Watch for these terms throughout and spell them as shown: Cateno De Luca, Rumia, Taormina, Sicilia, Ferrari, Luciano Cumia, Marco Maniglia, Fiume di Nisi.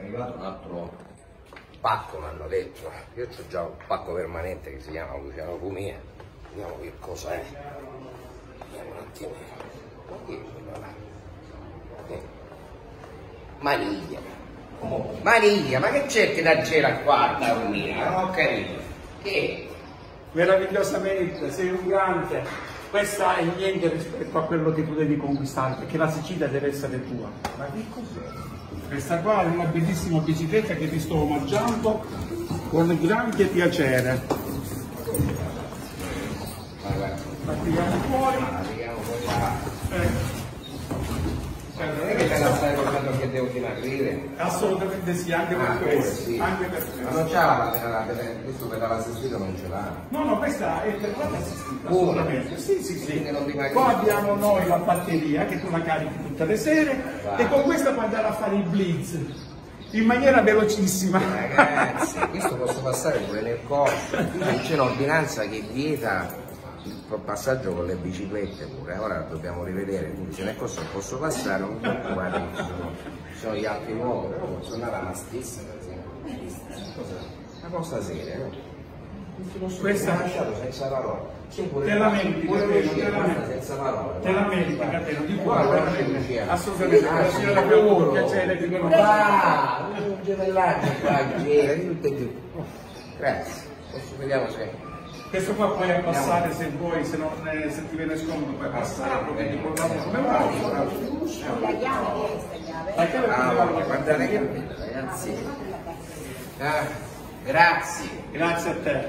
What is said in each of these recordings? è arrivato un altro pacco, mi hanno detto. Io ho già un pacco permanente che si chiama Luciano Cumia. Vediamo che cosa è. Vediamo un attimo. Maniglia. Maniglia, ma che cerchi da c'era qua da Rumia? Non ho capito. Che? Meravigliosamente, sei un grande. Questa è niente rispetto a quello che tu devi conquistare, perché la Sicilia deve essere tua. Ma che cos'è? Questa qua è una bellissima bicicletta che ti sto mangiando con grande piacere. La tiriamo fuori. Non è che te la stai portando che devo dimagrire? Assolutamente sì, anche per questo. Sì. Anche per questo. Ma non c'ha la pedalata, questo pedala assistito non ce l'ha. No, no, questa è pedalata assistita. Assolutamente. Sì, sì, sì. Qua abbiamo noi la batteria che tu la carichi tutte le sere e con questa puoi andare a fare il blitz in maniera velocissima. Ragazzi, questo posso passare pure nel corso. C'è un'ordinanza che vieta il passaggio con le biciclette pure, ora dobbiamo rivedere, quindi se nel corso posso passare, non mi preoccupare, ci sono gli altri luoghi, però posso andare alla stessa, per esempio, una cosa seria, questa lasciato senza parole, te la meriti, te la meriti, Catena, di cuore, assolutamente, signora, per un piacere di conoscere, un gemellaggio, grazie, vediamo se... Questo qua puoi abbassare se vuoi, se ti viene scomodo puoi passarlo, quindi con la chiave. Guardate che bello, ragazzi. Grazie. Grazie a te.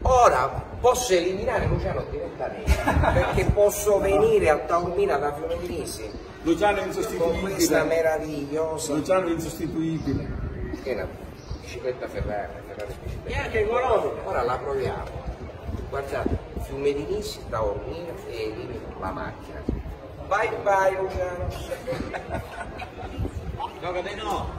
Ora posso eliminare Luciano direttamente, perché posso venire a Taormina da Fiume di Nisi. Luciano è insostituibile. Con questa meravigliosa. Luciano è insostituibile. Che è una bicicletta Ferrari bicicletta. E anche economica. Ora la proviamo. Guardate, Fiume di Nisi, Taormina e elimino la macchina. Bye bye Luciano. No, no.